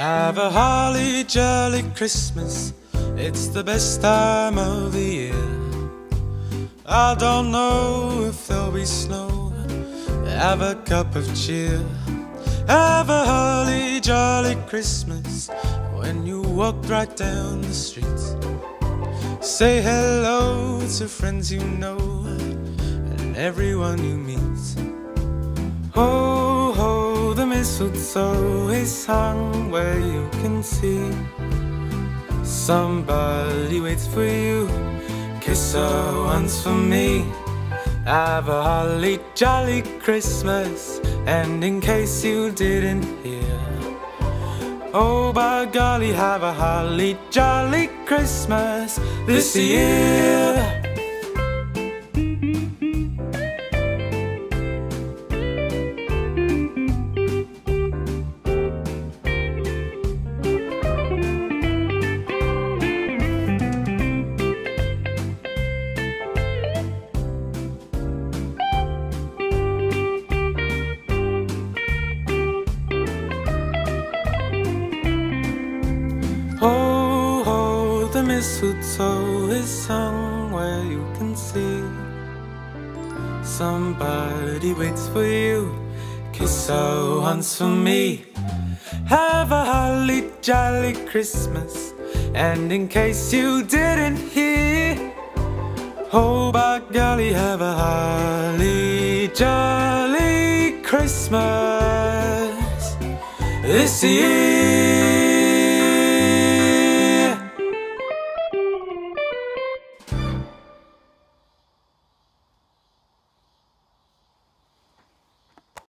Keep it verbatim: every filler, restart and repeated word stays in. Have a holly jolly Christmas, it's the best time of the year. I don't know if there'll be snow, have a cup of cheer. Have a holly jolly Christmas, when you walk right down the street. Say hello to friends you know, and everyone you meet. Ho, ho, the mistletoe is hung where you can see. Somebody waits for you, kiss her once for me. Have a holly jolly Christmas, and in case you didn't hear, oh by golly, have a holly jolly Christmas this year. Ho, ho, the mistletoe is hung where you can see. Somebody waits for you, kiss her once for me. Have a holly jolly Christmas, and in case you didn't hear, oh by golly, have a holly jolly Christmas this year.